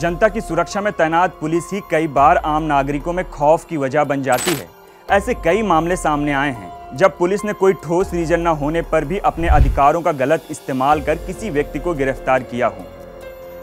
जनता की सुरक्षा में तैनात पुलिस ही कई बार आम नागरिकों में खौफ की वजह बन जाती है। ऐसे कई मामले सामने आए हैं जब पुलिस ने कोई ठोस रीजन न होने पर भी अपने अधिकारों का गलत इस्तेमाल कर किसी व्यक्ति को गिरफ्तार किया हो।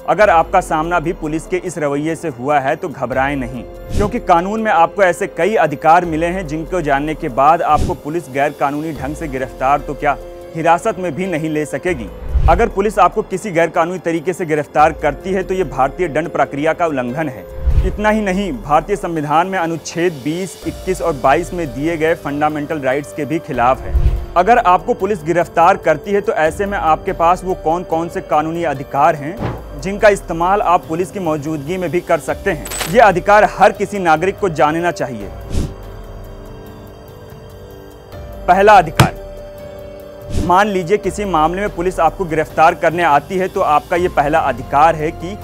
अगर आपका सामना भी पुलिस के इस रवैये से हुआ है तो घबराएं नहीं, क्योंकि कानून में आपको ऐसे कई अधिकार मिले हैं जिनको जानने के बाद आपको पुलिस गैरकानूनी ढंग से गिरफ्तार तो क्या, हिरासत में भी नहीं ले सकेगी। अगर पुलिस आपको किसी गैरकानूनी तरीके से गिरफ्तार करती है तो ये भारतीय दंड प्रक्रिया का उल्लंघन है। इतना ही नहीं, भारतीय संविधान में अनुच्छेद 20, 21 और 22 में दिए गए फंडामेंटल राइट्स के भी खिलाफ है। अगर आपको पुलिस गिरफ्तार करती है तो ऐसे में आपके पास वो कौन कौन से कानूनी अधिकार हैं जिनका इस्तेमाल आप पुलिस की मौजूदगी में भी कर सकते हैं, ये अधिकार हर किसी नागरिक को जानना चाहिए। पहला अधिकार, मान लीजिए किसी मामले में पुलिस आपको गिरफ्तार करने आती है तो आपका ये पहला अधिकार है कि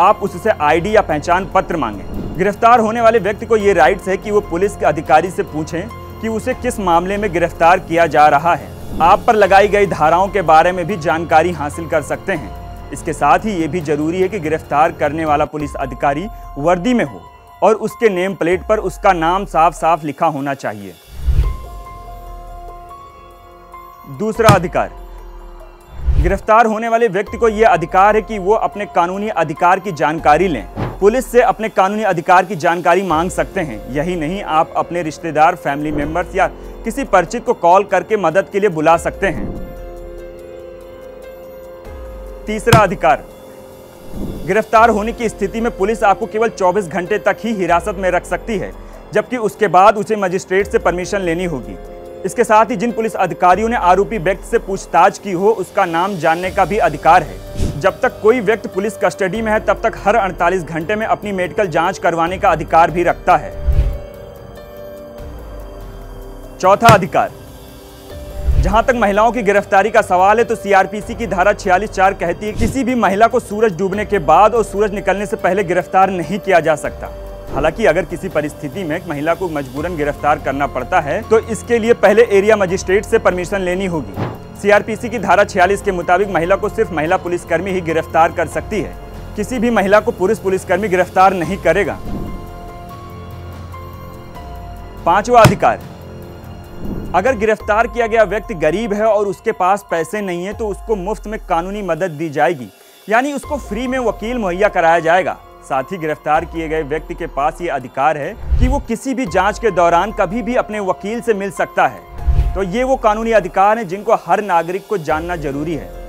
आप उससे आईडी या पहचान पत्र मांगें। गिरफ्तार होने वाले व्यक्ति को ये राइट्स है कि वो पुलिस के अधिकारी से पूछें कि उसे किस मामले में गिरफ्तार किया जा रहा है। आप पर लगाई गई धाराओं के बारे में भी जानकारी हासिल कर सकते हैं। इसके साथ ही ये भी जरूरी है कि गिरफ्तार करने वाला पुलिस अधिकारी वर्दी में हो और उसके नेम प्लेट पर उसका नाम साफ साफ लिखा होना चाहिए। दूसरा अधिकार, गिरफ्तार होने वाले व्यक्ति को यह अधिकार है कि वो अपने कानूनी अधिकार की जानकारी लें। पुलिस से अपने कानूनी अधिकार की जानकारी मांग सकते हैं। यही नहीं, आप अपने रिश्तेदार, फैमिली मेंबर्स या किसी परिचित को कॉल करके मदद के लिए बुला सकते हैं। तीसरा अधिकार, गिरफ्तार होने की स्थिति में पुलिस आपको केवल 24 घंटे तक ही हिरासत में रख सकती है, जबकि उसके बाद उसे मजिस्ट्रेट से परमिशन लेनी होगी। इसके साथ ही जिन पुलिस अधिकारियों ने आरोपी व्यक्ति से पूछताछ की हो उसका नाम जानने का भी अधिकार है। जब तक कोई व्यक्ति पुलिस कस्टडी में है तब तक हर 48 घंटे में अपनी मेडिकल जाँच करवाने का अधिकार भी रखता है। चौथा अधिकार, जहां तक महिलाओं की गिरफ्तारी का सवाल है तो सीआरपीसी की धारा 46(4) कहती है किसी भी महिला को सूरज डूबने के बाद और सूरज निकलने से पहले गिरफ्तार नहीं किया जा सकता। हालांकि अगर किसी परिस्थिति में महिला को मजबूरन गिरफ्तार करना पड़ता है तो इसके लिए पहले एरिया मजिस्ट्रेट से परमिशन लेनी होगी। सीआरपीसी की धारा 46 के मुताबिक महिला को सिर्फ महिला पुलिसकर्मी ही गिरफ्तार कर सकती है। किसी भी महिला को पुरुष पुलिसकर्मी गिरफ्तार नहीं करेगा। पांचवा अधिकार, अगर गिरफ्तार किया गया व्यक्ति गरीब है और उसके पास पैसे नहीं है तो उसको मुफ्त में कानूनी मदद दी जाएगी, यानी उसको फ्री में वकील मुहैया कराया जाएगा। साथ ही गिरफ्तार किए गए व्यक्ति के पास ये अधिकार है कि वो किसी भी जांच के दौरान कभी भी अपने वकील से मिल सकता है। तो ये वो कानूनी अधिकार हैं जिनको हर नागरिक को जानना जरूरी है।